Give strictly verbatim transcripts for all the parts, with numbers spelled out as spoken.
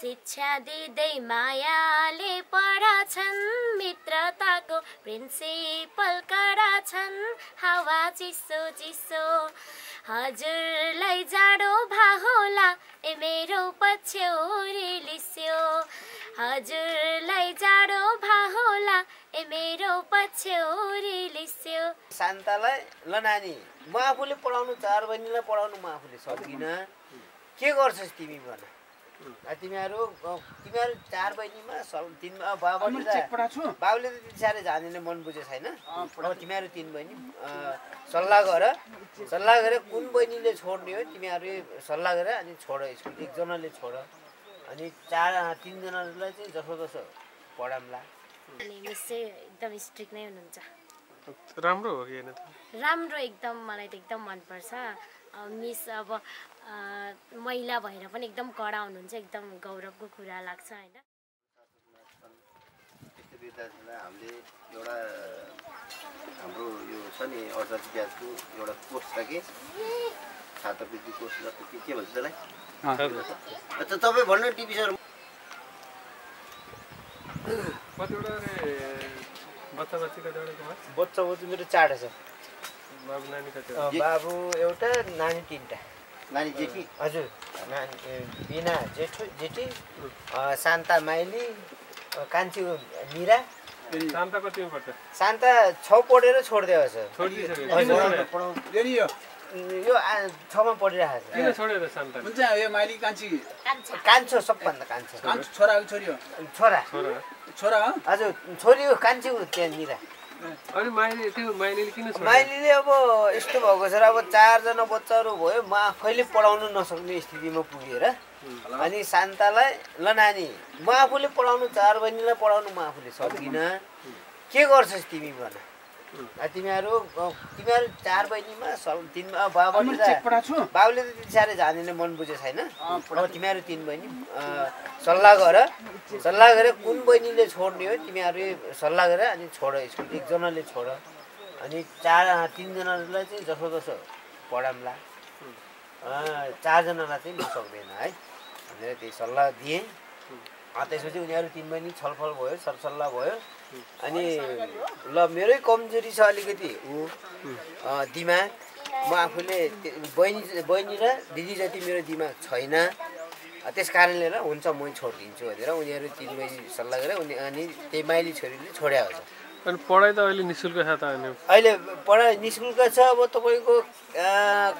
शिक्षा दिँदै मायाले पढाछन्, मित्रताको प्रिन्सिपल कराछन्। हावा चिसो चिसो हजुरलाई जाडो भाहोला, ए मेरो पछ्यौरी लिस्यो। हजुरलाई जाडो भाहोला, ए मेरो पछ्यौरी लिस्यो। शान्तालाई ल नानी म आफूले पढाउनु, चार बहिनीलाई पढाउनु म आफूले सक्दिन, के गर्छस् तिमी भन। तिमीहरू तिमीहरू चार बहिनीमा तिनमा बाबाले बाबुले त त्यति साह्रै जानेन, मन बुझे छैन। अब तिमीहरू तिन बहिनी सल्लाह गर, सल्लाह गरेर कुन बहिनीले छोड्ने हो तिमीहरू सल्लाह गर अनि छोड स्कुल, एकजनाले छोड अनि चार तिनजनालाई चाहिँ जसो जसो पढाउँला। मिस चाहिँ एकदम स्ट्रिक्ट नै हुनुहुन्छ। राम्रो हो कि हैन? राम्रो, एकदम मलाई त एकदम मनपर्छ मिस। अब महिला भएर पनि एकदम कडा हुनुहुन्छ, एकदम गौरवको कुरा लाग्छ हैन। विद्यार्थीलाई हामीले एउटा हाम्रो यो छ नि अठसट्ठी ब्याचको एउटा कोर्स छ कि छात्रवृत्ति कोर्स, के भन्छ त्यसलाई? तपाईँ भन्नु टिभी सर कतिवटा बच्चा बच्ची बच्चा बच्ची मेरो चारवटा छ। बाबु नानी कतिवटा? बाबु एउटा, नानी तिनवटा। नानी जेठी? हजुर, नानी बिना जेठो जेठी, शान्ता माइली, कान्छी मिरा। शान्ता कतिमा पढ्छ? शान्ता छ पढेर छोडिदिएको छ। यो छमा पढिरहेको छ। किन छोडेर शान्ता? हुन्छ यो माइली कान्छी कान्छो सबभन्दा कान्छो कान्छो छोरा हो छोरी हो? छोरा छोरा हो हजुर, छोरी हो कान्छी हो त्यहाँ मिरा। अनि माइली त्यो माइलीले किन छोड्यो? माइलीले अब यस्तो भएको छ, अब चारजना बच्चाहरू भयो म आफैले पढाउनु नसक्ने स्थितिमा पुगेर। अनि शान्तालाई ल नानी म आफूले पढाउनु, चार बहिनीलाई पढाउनु म आफूले सक्दिनँ, के गर्छस् तिमी भन। तिमीहरू तिमीहरू चार बहिनीमा तिनमा बाबाले बाबुले त त्यति साह्रै जानेन, मन बुझे छैन। अब तिमीहरू तिन बहिनी सल्लाह गर, सल्लाह गरेर कुन बहिनीले छोड्ने हो तिमीहरू सल्लाह गर अनि छोड स्कुल, एकजनाले छोड अनि चार तिनजनालाई चाहिँ जसो जसो पढाउँला, चारजनालाई चाहिँ म सक्दैन है भनेर त्यही सल्लाह दिएँ। त्यसपछि उनीहरू तिन बहिनी छलफल भयो, सरसल्लाह भयो। अनि ल मेरै कमजोरी छ अलिकति ऊ दिमाग, म आफूले बहिनी बहिनी र दिदी जति मेरो दिमाग छैन, त्यस कारणले ल हुन्छ म छोडिदिन्छु भनेर उनीहरू तिन बहिनी सल्लाह गरेर उनी अनि त्यही माइली छोरीले छोड्या हुन्छ। अनि पढाइ त अहिले नि शुल्क छ त? अहिले पढाइ नि शुल्क छ। अब तपाईँको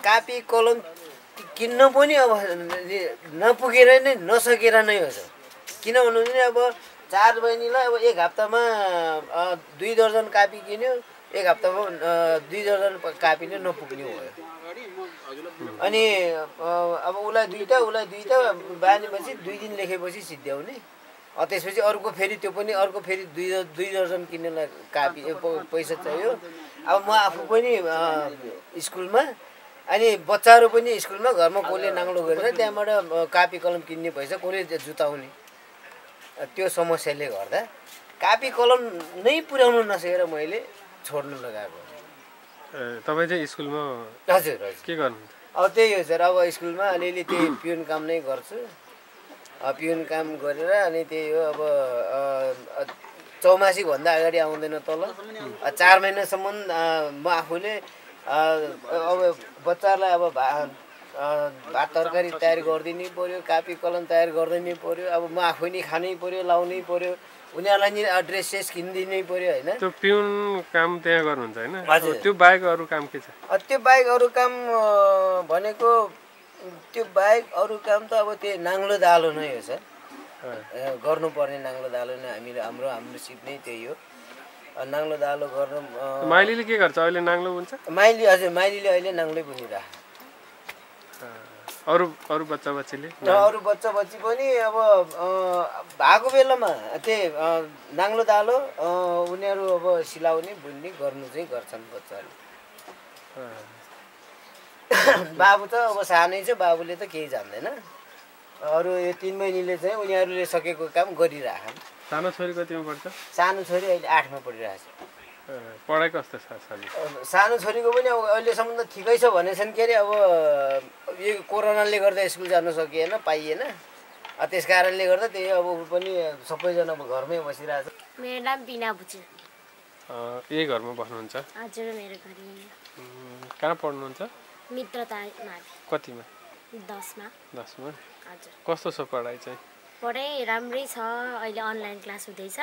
कापी कलम किन्न पनि अब नपुगेर नै नसकेर नै हो। किन भन्नुहुन्छ अब चार बहिनीलाई अब एक हप्तामा दुई दर्जन कापी किन्यो, एक हप्तामा दुई दर्जन कापी नै नपुग्ने भयो। अनि अब उसलाई दुईवटा उसलाई दुईवटा बाँधेपछि दुई दिन लेखेपछि सिद्ध्याउने, त्यसपछि अर्को फेरि त्यो पनि अर्को फेरि दुई दुई दर्जन किन्नलाई कापी पैसा चाहियो। अब म आफू पनि स्कुलमा अनि बच्चाहरू पनि स्कुलमा, घरमा कसले नाङ्लो गरेर त्यहाँबाट कापी कलम किन्ने पैसा कसले जुटाउने, त्यो समस्याले गर्दा कापी कलम नै पुर्याउनु नसकेर मैले छोड्नु लगाएको। तपाईँ चाहिँ स्कुलमा? हजुर हजुर। के गर्नु? अब त्यही हो सर, अब स्कुलमा अलिअलि त्यही पिउन काम नै गर्छु। पिउन काम गरेर अनि त्यही हो अब चौमासीभन्दा अगाडि आउँदैन तल, चार महिनासम्म म आफूले अब बच्चाहरूलाई अब भात तरकारी तयार गरिदिनै पऱ्यो, कापी कलम तयार गरिदिनै पऱ्यो, अब म आफै नै खानै पऱ्यो, लाउनै पऱ्यो, उनीहरूलाई नि ड्रेस सेस किनिदिनै पऱ्यो होइन। त्यो पिउन काम त्यहाँ गर्नुहुन्छ होइन? त्यो बाहेक अरू काम के छ? त्यो बाहेक अरू काम भनेको त्यो बाहेक अरू काम त अब त्यो नाङ्लो दालो नै हो सर, गर्नुपर्ने नाङ्लो दालो नै हामीले हाम्रो हाम्रो सिप नै त्यही हो। नाङ्लो दालो गर्नु। माइलीले के गर्छ अहिले? नाङ्लो बुन्छ माइली? हजुर माइलीले अहिले नाङ्लै बुनिरहेको। अरू अरू बच्चा बच्चीले? अरू बच्चा बच्ची पनि अब भएको बेलामा त्यही नाङ्लो दालो उनीहरू अब सिलाउने बुन्ने गर्नु चाहिँ गर्छन् बच्चाहरू। बाबु त अब सानै छ, बाबुले त केही जान्दैन। अरू यो तिन बहिनीले चाहिँ उनीहरूले सकेको काम गरिरहेछन्। सानो छोरी कतिमा पढ्छ? सानो छोरी अहिले आठमा पढिरहेछ। पढाइ कस्तो छ सानो? सानो छोरीको पनि अब अहिलेसम्म त ठिकै छ भनेछन्। के अरे अब यो कोरोनाले गर्दा स्कुल जान सकिएन, पाइएन। त्यस कारणले गर्दा त्यही अब पनि सबैजना घरमै बसिरहेछ। मेरो नाम बिना भुजेल। अ यही घरमा बस्नुहुन्छ? हजुर मेरो घरमै। कहाँ पढ्नुहुन्छ? मित्रतामा। कतिमा? दश मा। दश मा? हजुर। कस्तो छ पढाइ चाहिँ? पढाइ राम्रै छ, अहिले अनलाइन क्लास हुँदैछ।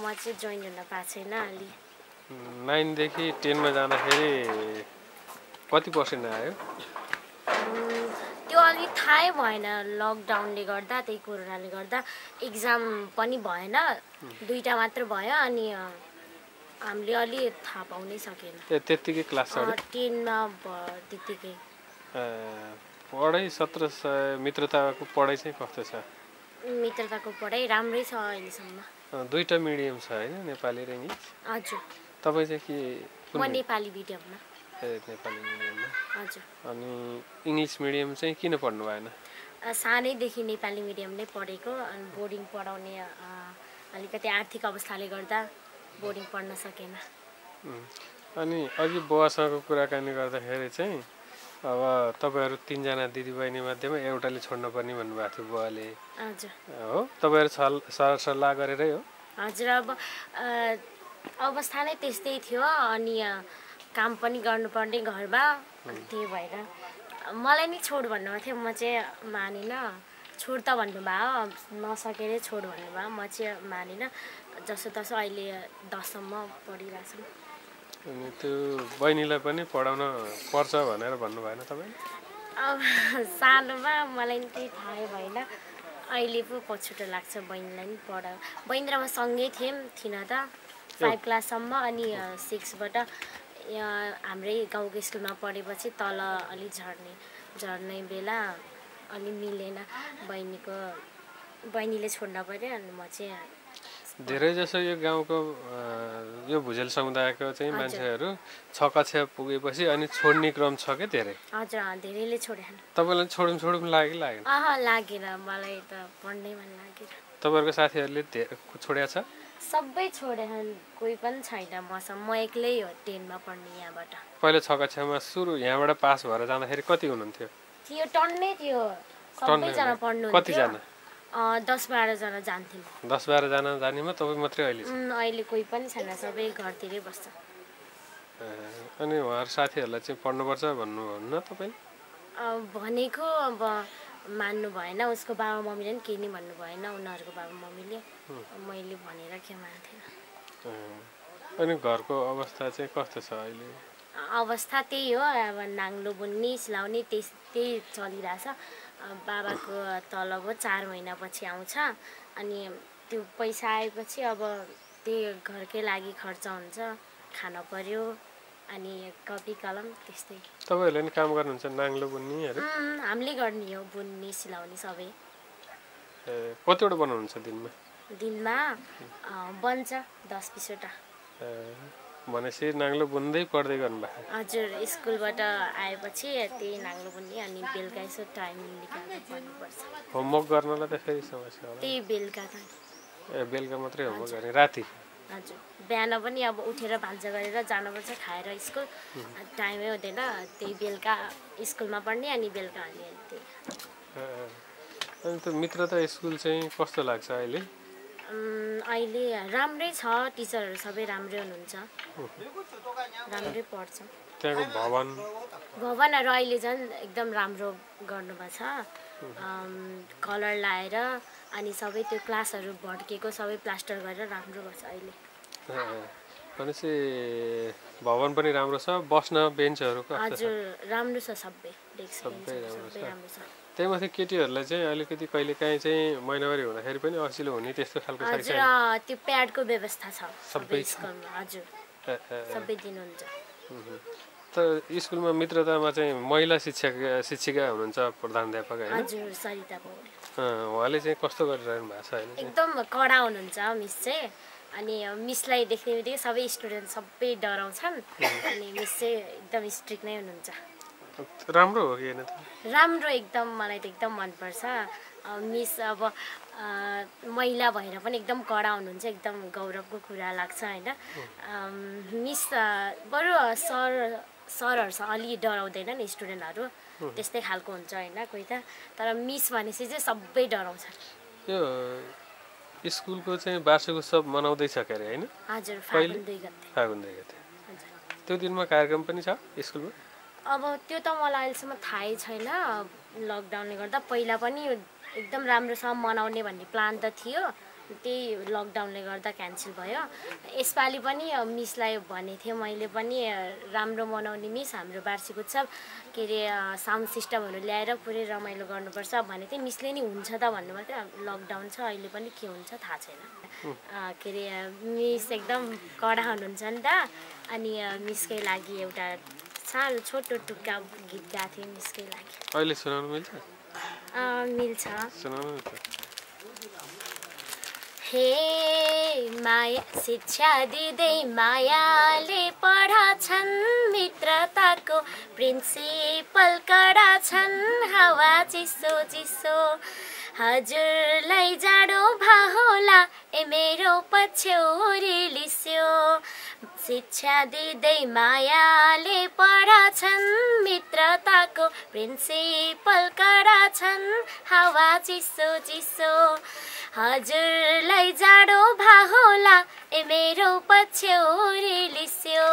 म चाहिँ जोइन गर्न पाएको छैन अलि। नौ देखि दस मा जाँदाखेरि कति पर्सेन्ट आयो? त्यो अलि थाहै भएन, लकडाउनले गर्दा त्यही कोरोनाले गर्दा एक्जाम पनि भएन, दुईटा मात्र भयो अनि हामीले अलि थाहा पाउनै सकेन। त्यतिकै क्लास दस मा त्यतिकै। पढाइ सत्र सय मित्रताको पढाइ चाहिँ कस्तो छ? मित्रताको पढाइ राम्रै छ अहिलेसम्म। दुईटा मिडियम छ हैन, नेपाली र इंग्लिश? हजुर। तपाई चाहिँ के? म नेपाली मिडियममा। नेपाली मिडियममा? हजुर। अनि इंग्लिश मिडियम चाहिँ किन पढ्नु भएन? सानैदेखि नेपाली मिडियम नै पढेको, अनि बोर्डिङ पढाउने अलिकति आर्थिक अवस्थाले गर्दा बोर्डिङ पढ्न सकेन। अनि अघि बुवासँगको कुराकानी गर्दाखेरि चाहिँ अब तपाईहरु तीन जना दिदीबहिनी मध्येमा एउटाले छोड्नु पर्ने भन्नुभएको थियो बुवाले। हजुर। हो, तपाईहरु सरसल्लाह गरेरै हो? हजुर, अब अवस्था नै त्यस्तै थियो अनि काम पनि गर्नुपर्ने घरमा, त्यही भएर मलाई नि छोड भन्नुभएको थियो, म चाहिँ मानिन। छोड त भन्नुभयो, नसकेरै छोड भन्नुभयो, म चाहिँ मानिन। जसो तसो अहिले दशमसम्म पढिरहेछु। अनि त्यो बहिनीलाई पनि पढाउन पर्छ भनेर भन्नु भएन तपाईले? अब सानोमा मलाई नि त्यही थाहै भएन, अहिले पो पछुटो लाग्छ। बहिनीलाई नि पढा, बहिनी र म सँगै थियौँ थिन त पाँच क्लाससम्म, अनि छबाट हाम्रै गाउँको स्कुलमा पढेपछि तल अलि झर्ने झर्ने बेला अलि मिलेन, बहिनीको बहिनीले छोड्न पर्यो अनि म चाहिँ। धेरै जसो यो गाउँको यो भुजेल समुदायको चाहिँ मान्छेहरू छ कक्षा पुगेपछि अनि छोड्ने क्रम छ के धेरै? हजुर, धेरैले छोडेन। तपाईलाई छोडौँ छोडौँ लाग्यो लाग्यो? अह लागेन, मलाई त पढ्नै मन लागेन। तपाईहरुको साथीहरुले छोड्या छ? सबै छोडेन, कोही पनि छैन मसँग, म एक्लै हो दस मा पढ्ने यहाँबाट। पहिले छ कक्षामा सुरु यहाँबाट पास भएर जाँदाखेरि कति हुनुहुन्थ्यो? थियो टन्नै थियो, सबै जना पढ्नु। कति जना? दस बाह्र जना जान्थ्यौँ। दस बाह्र जना जानेमा तपाईँ मात्रै अहिले? अहिले कोही पनि छैन, सबै घरतिरै बस्छ। अनि उहाँहरू साथीहरूलाई चाहिँ पढ्नुपर्छ भन्नुहुन्न तपाईँ? भनेको अब मान्नु भएन, उसको बाबा मम्मीले पनि केही नै भन्नु भएन, उनीहरूको बाबा मम्मीले मैले भनेर के मान्थेन। अनि घरको अवस्था चाहिँ कस्तो छ अहिले? अवस्था त्यही हो, अब नाङ्लो बुन्ने सिलाउने त्यही त्यही चलिरहेछ। बाबाको तलब चार महिनापछि आउँछ अनि त्यो पैसा आएपछि अब त्यही घरकै लागि खर्च हुन्छ, खान पर्यो अनि कपी कलम त्यस्तै। तपाईहरुले नि काम गर्नुहुन्छ नाङ्लो बुन्नीहरु? हामीले गर्ने हो, बुन्नी सिलाउने सबै। कतिवटा बनाउनुहुन्छ दिनमा? दिनमा बन्छ दस बीस वटा। भनेपछि नाङ्लो बुन्दै पढ्दै गर्नुभयो? हजुर, स्कुलबाट आएपछि त्यही नाङ्लो बुन्ने अनि बेलुका यसो टाइम निकालेर पढ्नुपर्छ। होमवर्क गर्नलाई त फेरि समस्या होला? त्यही बेलुका त। ए बेलुका मात्रै होमवर्क गर्ने? राति? हजुर, बिहान पनि अब उठेर भान्जा गरेर जानुपर्छ, खाएर स्कुल टाइमै हुँदैन, त्यही बेलुका स्कुलमा पढ्ने अनि बेलुका हाल्ने त्यही। अनि त मित्रता स्कुल चाहिँ कस्तो लाग्छ अहिले? अहिले राम्रै छ, टिचरहरू सबै राम्रै हुनुहुन्छ, राम्रै पढ्छ। त्यहाँको भवन भवनहरू अहिले झन् एकदम राम्रो गर्नुभएको छ, कलर लाएर अनि सबै त्यो क्लासहरू भड्केको सबै प्लास्टर गरेर राम्रो गर्छ अहिले। भनेपछि भवन पनि राम्रो छ, बस्न बेन्चहरूको? हजुर राम्रो छ, सबै डेस्क सबै राम्रो छ। त्यही माथि केटीहरूलाई चाहिँ अलिकति कहिलेकाहीँ चाहिँ महिनावारी हुँदाखेरि पनि असिलो हुने त्यस्तो खालको? हजुर, त्यो प्याडको व्यवस्था छ सबै स्कुलमा। हजुर सबै दिनुहुन्छ। त स्कुलमा मित्रतामा चाहिँ महिला शिक्षक शिक्षिका हुनुहुन्छ प्रधानाध्यापक हैन? हजुर सरिता पौडेल। उहाँले चाहिँ कस्तो गरिरहनु भएको छ? एकदम कडा हुनुहुन्छ मिस चाहिँ, अनि मिसलाई देख्ने बित्तिकै सबै स्टुडेन्ट सबै डराउँछन् अनि मिस चाहिँ एकदम स्ट्रिक्ट नै हुनुहुन्छ। राम्रो हो कि हैन? राम्रो, एकदम मलाई त एकदम मनपर्छ मिस। अब महिला भएर पनि एकदम कडा हुनुहुन्छ, एकदम गौरवको कुरा लाग्छ हैन? मिस बरु सर सरहरूसँग अलि डराउँदैन नि स्टुडेन्टहरू, त्यस्तै खालको हुन्छ हैन कोही त तर मिस भनेसी चाहिँ सबै डराउँछन् यो स्कुलको चाहिँ वार्षिक उत्सव मनाउँदै छ के हैन हजुर फागुन दुई गते फागुन दुई गते हजुर त्यो दिनमा कार्यक्रम पनि छ स्कुलमा अब त्यो त मलाई अहिलेसम्म थाहै छैन लकडाउनले गर्दा पहिला पनि एकदम राम्रोसँग मनाउने भन्ने प्लान त थियो त्यही लकडाउनले गर्दा क्यान्सल भयो यसपाली पनि मिसलाई भने थिए मैले पनि राम्रो मनाउने मिस हाम्रो वार्षिक उत्सव केरे साउन्ड सिस्टमहरु ल्याएर पुरै रमाइलो गर्नुपर्छ भने थिए मिसले नि हुन्छ त भन्नु मात्र लकडाउन छ अहिले पनि के हुन्छ थाहा छैन केरे मिस एकदम कडा हुनुहुन्छ नि त अनि मिसकै लागि एउटा सानो छोटो टुक्का गीत गाथे मिसकै लागि अहिले सुनाउनु मिल्छ अ मिल्छ सुनाउनु हे माया शिक्षा दिदै मायाले पढाछन् मित्रताको प्रिन्सिपल कडा छन् हावा चिसो चिसो हजुरलाई जाडो भाहोला ए मेरो पछ्यौरी लिस्यो शिक्षा दिदै मायाले पढाछन् मित्रताको प्रिन्सिपल कडा छन् हावा चिसो चिसो हजुरलाई जाडो भाहोला ए मेरो पछ्यौरी लिस्यो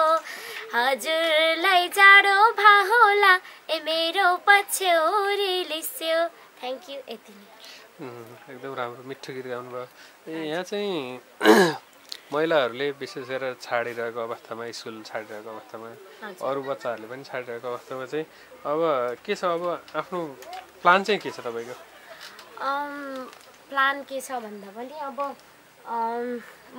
हजुरलाई जाडो भाहोला ए मेरो पछ्यौरी लिस्यो थ्यांक यू यति नै एकदम राम्रो मिठो गीत गाउनु भयो यहाँ चाहिँ महिलाहरुले विशेष गरेर छाडिरहेको अवस्थामा स्कुल छाडिरहेको अवस्थामा अरु बच्चाहरुले पनि छाडिरहेको अवस्थामा चाहिँ अब के छ अब आफ्नो प्लान चाहिँ के छ तपाईको अम प्लान के छ भन्दा पनि अब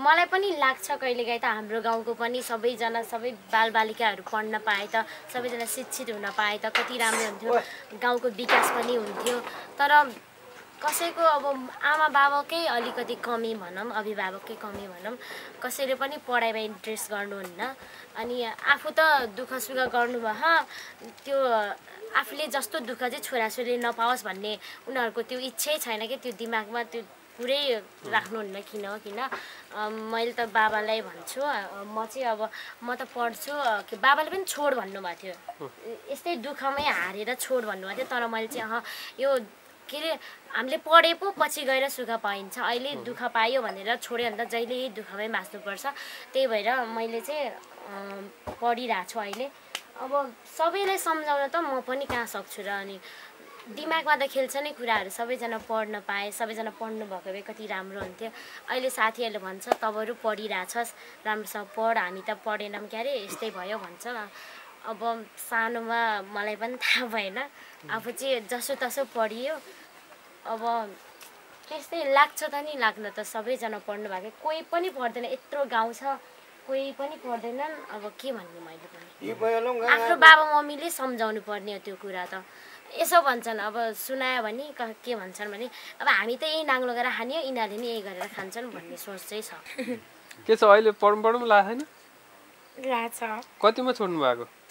मलाई पनि लाग्छ कहिलेकाहीँ त हाम्रो गाउँको पनि सबैजना सबै बालबालिकाहरू पढ्न पाए त सबैजना शिक्षित हुन पाए त कति राम्रो हुन्थ्यो गाउँको विकास पनि हुन्थ्यो तर कसैको अब आमा बाबाकै अलिकति कमी भनौं अभिभावककै कमी भनौं कसैले पनि पढाइमा इन्ट्रेस्ट गर्नुहुन्न अनि आफू त दुःख सुख गर्नुभहा त्यो आफूले जस्तो दुःख चाहिँ छोराछोरीले नपाओस् भन्ने उनीहरुको त्यो इच्छै छैन के त्यो दिमागमा त्यो पुरै राख्नुहुन्न किन किन मैले त बाबालाई भन्छु म चाहिँ अब म त पढ्छु के बाबाले पनि छोड भन्नुभएको थियो यस्तै दुःखमै हारेर छोड भन्नुभएको थियो तर मैले चाहिँ अह यो केले हामीले पढे पो पछि गएर सुख पाइन्छ अहिले दुःख पायो भनेर छोड्यो भने त जहिले दुःखमै बाँच्नुपर्छ त्यही भएर मैले चाहिँ पढिरहेको छु अहिले अब सबैलाई सम्झाउन त म पनि कहाँ सक्छु र अनि दिमागमा त खेल्छ नै कुराहरु सबैजना पढ्न पाए सबैजना पढ्नु भएको भए कति राम्रो हुन्थ्यो अहिले साथीहरुले भन्छ तबरु पढिराछस् राम्रोसँग पढ हामी त पढेनम क्यारे यस्तै भयो भन्छ अब सानोमा मलाई पनि थाहा भएन आफु चाहिँ जसोतसो पढियो अब त्यस्तै लाग्छ त नि लाग्न त सबैजना पढ्नु भएको कोही पनि पढ्दैन यत्रो गाउँ छ कोही पनि पढ्दैनन् अब के भन्नु मैले पनि आफ्नो बाबा मम्मीले सम्झाउनु पर्ने हो त्यो कुरा त यसो भन्छन् अब सुनायो भने के भन्छन् भने अब हामी त यही नाङ्लो गरेर खानियो इनाले नि यही गरेर खान्छन् भन्ने सोच चाहिँ छ के छ अहिले पढ्नु पढ्नु लाग्दैन लाग्छ कतिमा छोड्नु भएको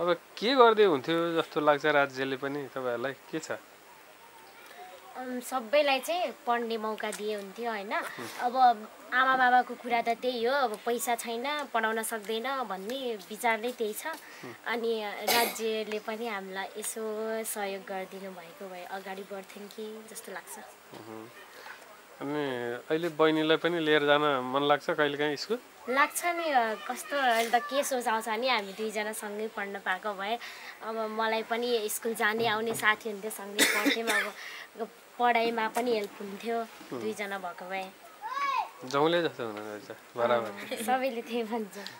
अब के गर्दै हुन्थ्यो जस्तो लाग्छ राज्यले पनि तपाईहरुलाई के छ सबैलाई चाहिँ पढ्ने मौका दिए हुन्थ्यो हैन अब आमा बाबाको कुरा त त्यही हो अब पैसा छैन पढाउन सक्दैन भन्ने विचार नै त्यही छ अनि राज्यले पनि हामीलाई यसो सहयोग गरिदिनु भएको भए अगाडि बढ्थेन कि जस्तो लाग्छ अनि अहिले बहिनीलाई पनि लिएर जान मन लाग्छ कहिले कहीं स्कुल लाग्छ नि कस्तो अहिले त के सोच आउँछ नि हामी दुई जना सँगै पढ्न पाएको भए अब मलाई पनि स्कुल जाने आउने साथी हुन्थे सँगै पढ्थेम अब पढाइमा पनि हेल्प हुन्थ्यो दुई जना भएको भए जौले जस्तो हुन रहेछ बराबर सबैले त्यही भन्छ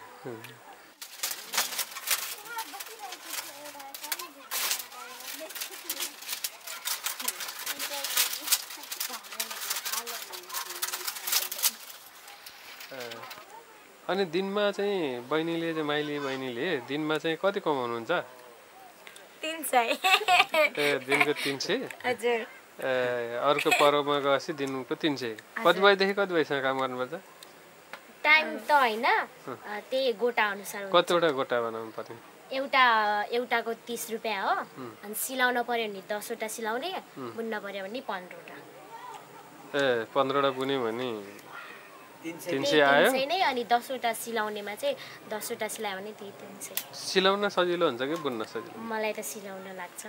अनि दिनमा चाहिँ बहिनीले माइली बहिनीले दिनमा चाहिँ कति कमाउनुहुन्छ तीन सय ए दिनको तीन सय हजुर ए अरुको पर्वमा गएपछि दिनको तीन सय कति बजे देखि कति बजेसम्म काम गर्नुपर्छ टाइम त हैन त्यही गोटा अनुसार हुन्छ कतिवटा गोटा बनाउनु पर्छ एउटा एउटाको तीस रुपैयाँ हो अनि सिलाउन पर्यो नि दस वटा सिलाउने बुन्न पर्यो भने पन्ध्र वटा ए पन्ध्र वटा बुने भने तीन सय आयो नै अनि दस वटा सिलाउनेमा चाहिँ दस वटा सिलायो भने त्यही तीन सय सिलाउन सजिलो हुन्छ कि बुन्न सजिलो मलाई त सिलाउन लाग्छ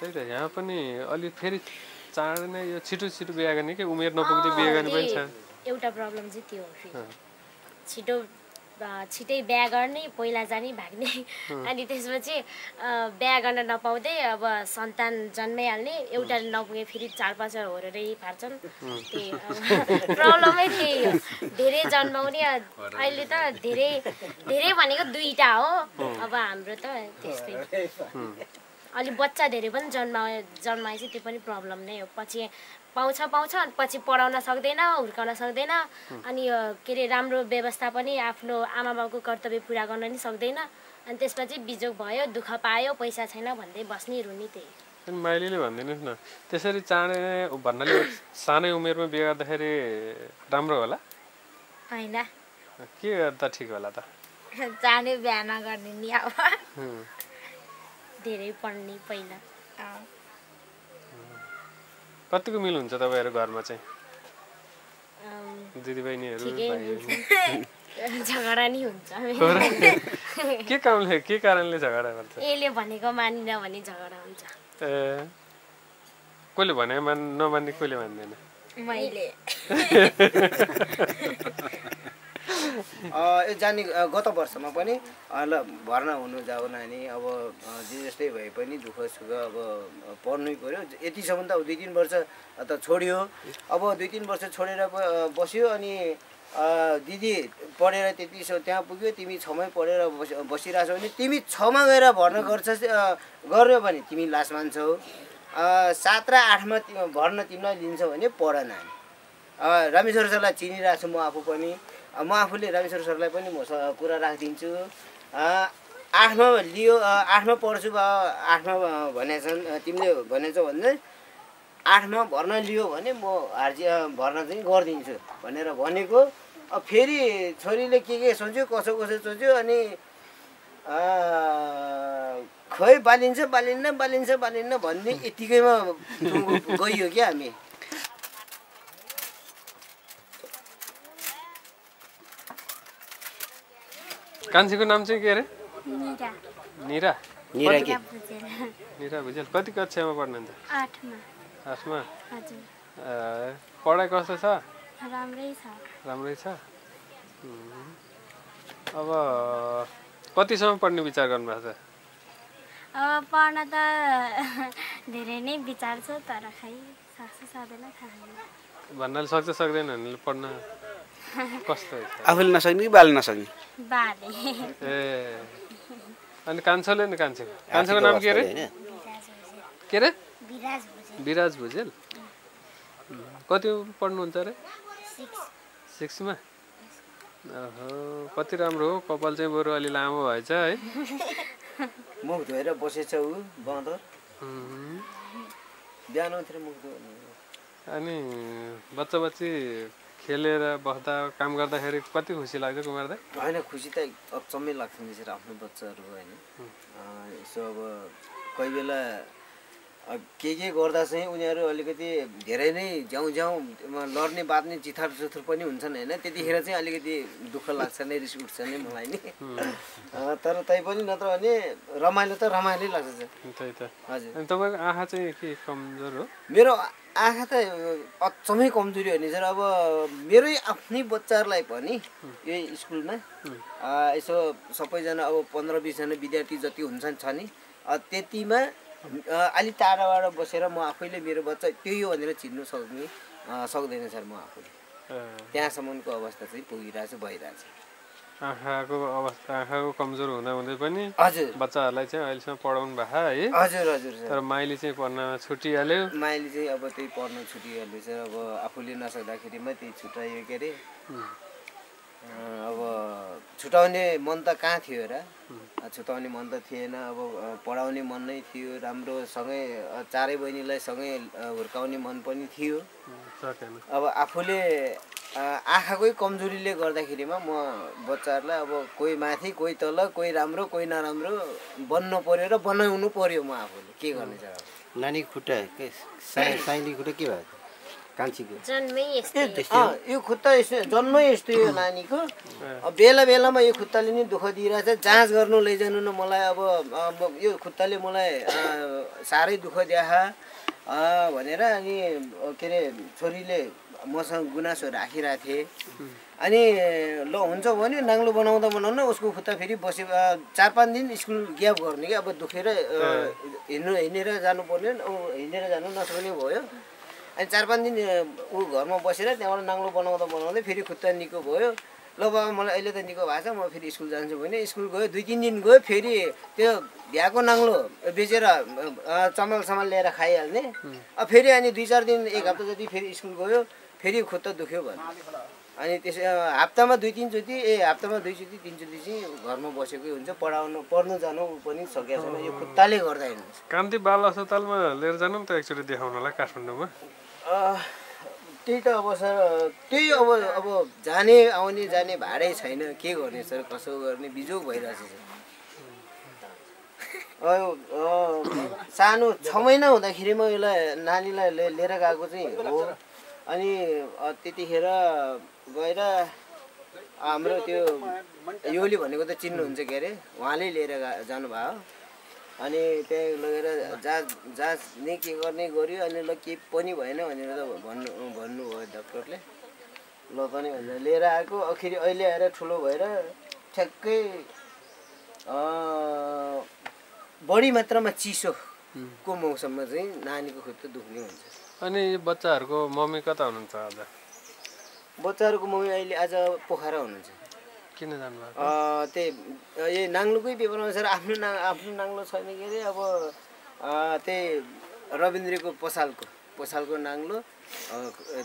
त्यही त यहाँ पनि अलि फेरि चाँडै नै यो छिटो छिटो बिहे गर्ने के उमेर नपुग्दै बिहे गर्ने पनि छ एउटा प्रब्लम चाहिँ त्यो हो फेरि छिटो छिटै बिहे गर्ने पहिला जाने भाग्ने अनि त्यसपछि बिहे गर्न नपाउँदै अब सन्तान जन्माइहाल्ने एउटा नपुगे फेरि चार पाँच होरेरै फार्छन् त्यही प्रब्लमै त्यही हो धेरै जन्माउने अहिले त धेरै धेरै भनेको दुईटा हो अब हाम्रो त त्यस्तै अलि बच्चा धेरै पनि जन्मा जन्माएपछि त्यो पनि प्रब्लम नै हो पछि पाउँछ पाउँछ अनि पछि पढाउन सक्दैन हुर्काउन सक्दैन अनि के रे राम्रो व्यवस्था पनि आफ्नो आमा बाबुको कर्तव्य पूरा गर्न नि सक्दैन अनि त्यसपछि बिजोग भयो दुःख पायो पैसा छैन भन्दै बस्ने रुनी त्यही माइलीले भन्दिनुस् न त्यसरी चाँडै भन्नाले सानै उमेरमा बिहे गर्दाखेरि राम्रो होला हैन के गर्दा ठीक होला त चाँडै बिहे नगर्ने नि अब धेरै पढ्ने पहिला अ कतिको मिल हुन्छ तपाईहरु घरमा चाहिँ दिदीबहिनीहरु झगडा नि हुन्छ के कामले के कारणले झगडा गर्छ एले भनेको मानिन भने झगडा हुन्छ ए कोले भने मान नमान्ने कोले भन्दैन मैले अ जानी गत वर्षमा पनि भर्ना हुनु जाऊ नानी अब जे जस्तै भए पनि दुःख सुख अब पढ्नै पर्यो यतिसम्म त दुई तीन वर्ष त छोड्यो अब दुई तीन वर्ष छोडेर बस्यो अनि दिदी पढेर त्यति त्यहाँ पुग्यो तिमी छमै पढेर बसिराछौ भने तिमी छमा गएर भर्ना गर्छस् गर्यो भने तिमी लास मान्छौ सात र आठमा भर्ना तिमीलाई लिन्छौ भने पढ नानी रामेश्वर सरलाई चिनिराछु म आफू पनि म आफूले रामेश्वर सरलाई पनि म कुरा राखिदिन्छु आठमा लियो आठमा पढ्छु बा आठमा भनेछन् तिमीले भनेछौ भने आठमा भर्ना लियो भने म हार्जी भर्ना चाहिँ गरिदिन्छु भनेर भनेको अब फेरि छोरीले के के सोच्यो कसो कसो सोच्यो अनि खै बालिन्छ बालिन्न बालिन्छ बालिन्न भन्ने यतिकैमा गइयो क्या हामी कान्छीको नाम चाहिँ के रे निरा निरा निरा के निरा बुझेल कति कक्षामा पढ्नुहुन्छ आठमा आठमा हजुर ए पढाइ कस्तो छ राम्रै छ राम्रै छ अब कतिसम्म पढ्ने विचार गर्नुभएको छ अब पढ्न त धेरै नै विचार छ तर खै सक्छ सक्दैन थाहा छैन भन्नाले सक्छ सक्दैन भने पढ्न कस्तो आफुले नसक्ने कि बाले नसक्ने बाले ए अनि कान्छोले नि कान्छो कान्छोको नाम के रे के रे विराज भुजेल विराज भुजेल कति पढ्नु हुन्छ रे छमा मा ओहो कति राम्रो हो कपाल चाहिँ बरु अलि लामो भएछ है मुख धोएर बसेछ उ बन्दर बिहान उठेर मुख धोने अनि बच्चा बच्ची खेलेर बस्दा काम गर्दाखेरि कति खुसी लाग्छ कुमार दाइ हैन खुसी त अचम्मै लाग्छ नि सर आफ्नो बच्चाहरु हैन यसो अब कई बेला के के गर्दा चाहिँ उनीहरु अलिकति धेरै नै जाउ जाउ लड्ने बात्ने चिथार चुथुर पनि हुन्छन् हैन त्यतिखेर चाहिँ अलिकति दुःख लाग्छ नै रिस उठ्छ नै मलाई नि तर तै पनि नत्र भने रमाइलो त रमाइलो लाग्छ त्यही त हजुर अनि तपाईको आँखा चाहिँ के कमजोर हो मेरो आँखा त अचम्मै कमजोरी हो नि सर अब मेरै आफ्नै बच्चाहरूलाई पनि यो स्कुलमा यसो सबैजना अब पन्ध्र बिसजना विद्यार्थी जति हुन्छन् छ नि त्यतिमा अलि टाढाबाट बसेर म आफैले मेरो बच्चा त्यही हो भनेर चिन्नु सक्ने सक्दैन सर म आफूले त्यहाँसम्मको अवस्था चाहिँ पुगिरहेको भइरहेछ आँखाको अवस्था आँखाको कमजोर हुँदा हुँदै पनि बच्चाहरूलाई चाहिँ अहिलेसम्म पढाउनु भा है हजुर हजुर तर माइली चाहिँ पढ्नमा छुटिहाल्यो माइली चाहिँ अब त्यही पढ्न छुटिहाल्यो सर अब आफूले नसक्दाखेरिमै त्यही छुटाइयो के रे अब छुटाउने मन त कहाँ थियो र छुटाउने मन त थिएन अब पढाउने मन नै थियो राम्रो सँगै चारै बहिनीलाई सँगै हुर्काउने मन पनि थियो अब आफूले आँखाकै कमजोरीले गर्दाखेरिमा म बच्चाहरुलाई अब कोही माथि कोही तल कोही राम्रो कोही नराम्रो बन्न पर्यो र बनाउनु पर्यो म आफूले के गर्ने छ नानी खुट्टा के साइनी खुट्टा के भयो कान्छीको जन्मै यस्तै अ यो खुट्टा यस्तै जन्मै यस्तै यो नानीको अब बेला बेलामा यो खुट्टाले नि दुख दिइराछ जाँच गर्न लैजानु न मलाई अब यो खुट्टाले मलाई सारै दुख दिया अ भनेर अनि के रे छोरीले मसँग गुनासो राखिरा थिए अनि ल हुन्छ भन्यो नाङ्लो बनाउँदा बनाउन उसको खुट्टा फेरि बसे चार पाँच दिन स्कुल ग्याप गर्ने के अब दुखेर हिँड्नु हिँडेर जानु पर्ने हिँडेर जानु नसक्ने भयो अनि चार पाँच दिन ऊ घरमा बसेर त्यहाँबाट नाङ्लो बनाउँदा बनाउँदै फेरि खुट्टा निको भयो ल बाबा मलाई अहिले त निको भएको छ म फेरि स्कुल जान्छु भने स्कुल गयो दुई तिन दिन गयो फेरि त्यो भ्याएको नाङ्लो बेचेर चामल सामल ल्याएर खाइहाल्ने अब फेरि अनि दुई चार दिन एक हप्ता जति फेरि स्कुल गयो फेरि खुट्टा दुख्यो भन्नु अनि त्यसै हप्तामा दुई तिनचोटि ए हप्तामा दुईचोटि तिनचोटि चाहिँ घरमा बसेकै हुन्छ पढाउनु पढ्नु जानु पनि सकेको छैन यो खुट्टाले गर्दा हेर्नुहोस् कान्ति बाल अस्पतालमा लिएर जानु त एकचोटि देखाउनु होला काठमाडौँमा त्यही त अब सर त्यही अब अब जाने आउने जाने भाडै छैन के गर्ने सर कसो गर्ने बिजोग भइरहेछ सानो छ महिना हुँदाखेरि म यसलाई नानीलाई लिएर गएको चाहिँ हो अनि त्यतिखेर गएर हाम्रो त्यो योली भनेको त चिन्नुहुन्छ के अरे उहाँले लिएर जानुभयो अनि त्यहाँ लगेर जाँच जाँच नै के गर्ने गऱ्यो अनि ल के पनि भएन भनेर त भन्नु भन्नुभयो डाक्टरले ल पनि भनेर लिएर आएको आखिरी अहिले आएर ठुलो भएर ठ्याक्कै बढी मात्रामा चिसोको मौसममा चाहिँ नानीको खुट्टा दुख्ने हुन्छ अनि बच्चाहरूको मम्मी कता हुनुहुन्छ आज बच्चाहरूको मम्मी अहिले आज पोखरा हुनुहुन्छ किन जानुभएको त्यही यही नाङ्लोकै पेपरमा सर आफ्नो ना आफ्नो नाङ्लो छैन के अरे अब त्यही रविन्द्रको पसालको पसालको नाङ्लो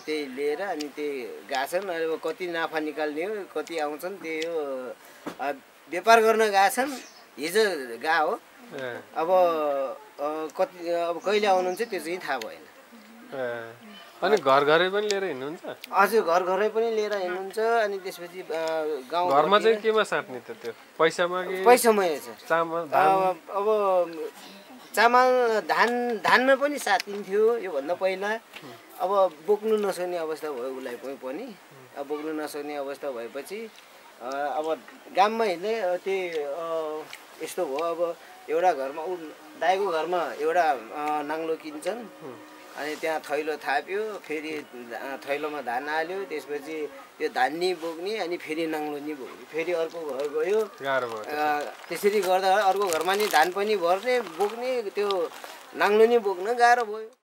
त्यही लिएर अनि त्यही गएछन् अब कति नाफा निकाल्ने हो कति आउँछन् त्यही हो व्यापार गर्न गएछन् हिजो गा हो अब कति अब कहिले आउनुहुन्छ त्यो चाहिँ थाहा भएन अनि घर घरै पनि लिएर हिँड्नुहुन्छ हजुर घर घरै पनि लिएर हिँड्नुहुन्छ अनि त्यसपछि गाउँ घरमा चाहिँ केमा साट्ने त त्यो पैसामा के पैसामा चामल अब चामल धान धानमा पनि साटिन्थ्यो योभन्दा पहिला अब बोक्नु नसक्ने अवस्था भयो उसलाई पनि अब बोक्नु नसक्ने अवस्था भएपछि अब गाममा हिँड्दै त्यो यस्तो भयो अब एउटा घरमा ऊ दाइको घरमा एउटा नाङ्लो किन्छन् अनि त्यहाँ थैलो थाप्यो फेरि थैलोमा धान हाल्यो त्यसपछि त्यो धान्नी बोक्ने अनि फेरि नाङ्लो नि बोक्ने फेरि अर्को घर गयो त्यसरी गर्दा अर्को घरमा नि धान पनि भर्ने बोक्ने त्यो नाङ्लो नि बोक्न गाह्रो भयो।